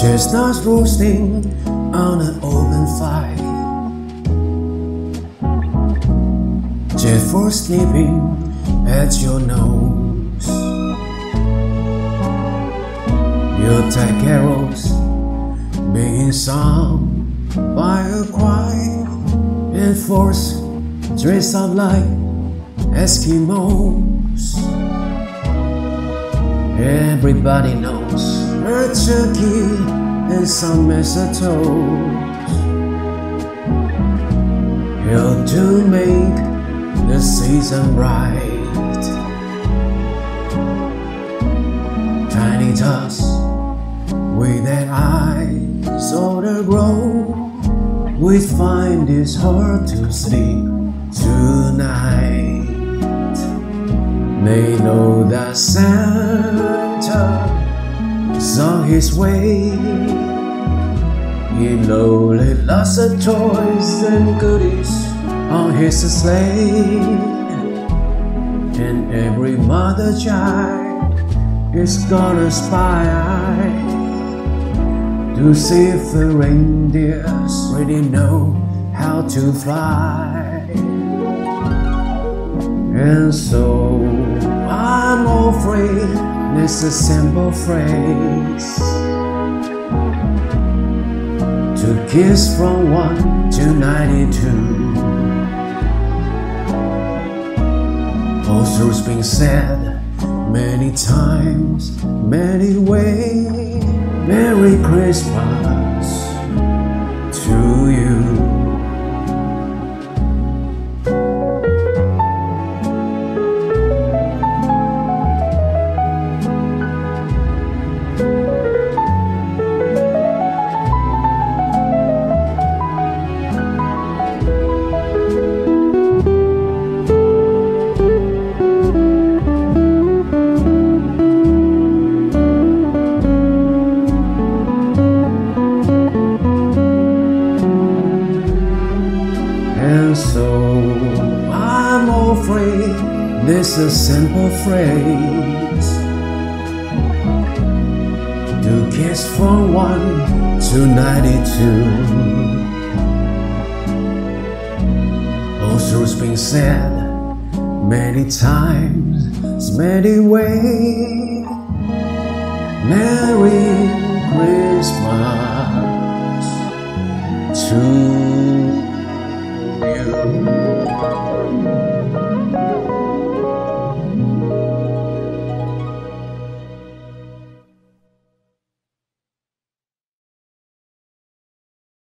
chestnuts roasting on an open fire, jet for sleeping at your nose, yuletide carols being sung by a choir, and force dressed up like Eskimos. Everybody knows a turkey and some mistletoe help to make the season bright. Tiny tots with their eyes all aglow, we find it hard to sleep tonight. They know that Santa's on his way. He lowly lots of toys and goodies on his sleigh, and every mother child is gonna spy to see if the reindeers really know how to fly. And so I'm afraid it's a simple phrase to kiss from 1 to 92. All truth's been said many times, many ways. Merry Christmas to you. This is a simple phrase to kiss from 1 to 92. All truth's been said many times, many ways. Merry Christmas to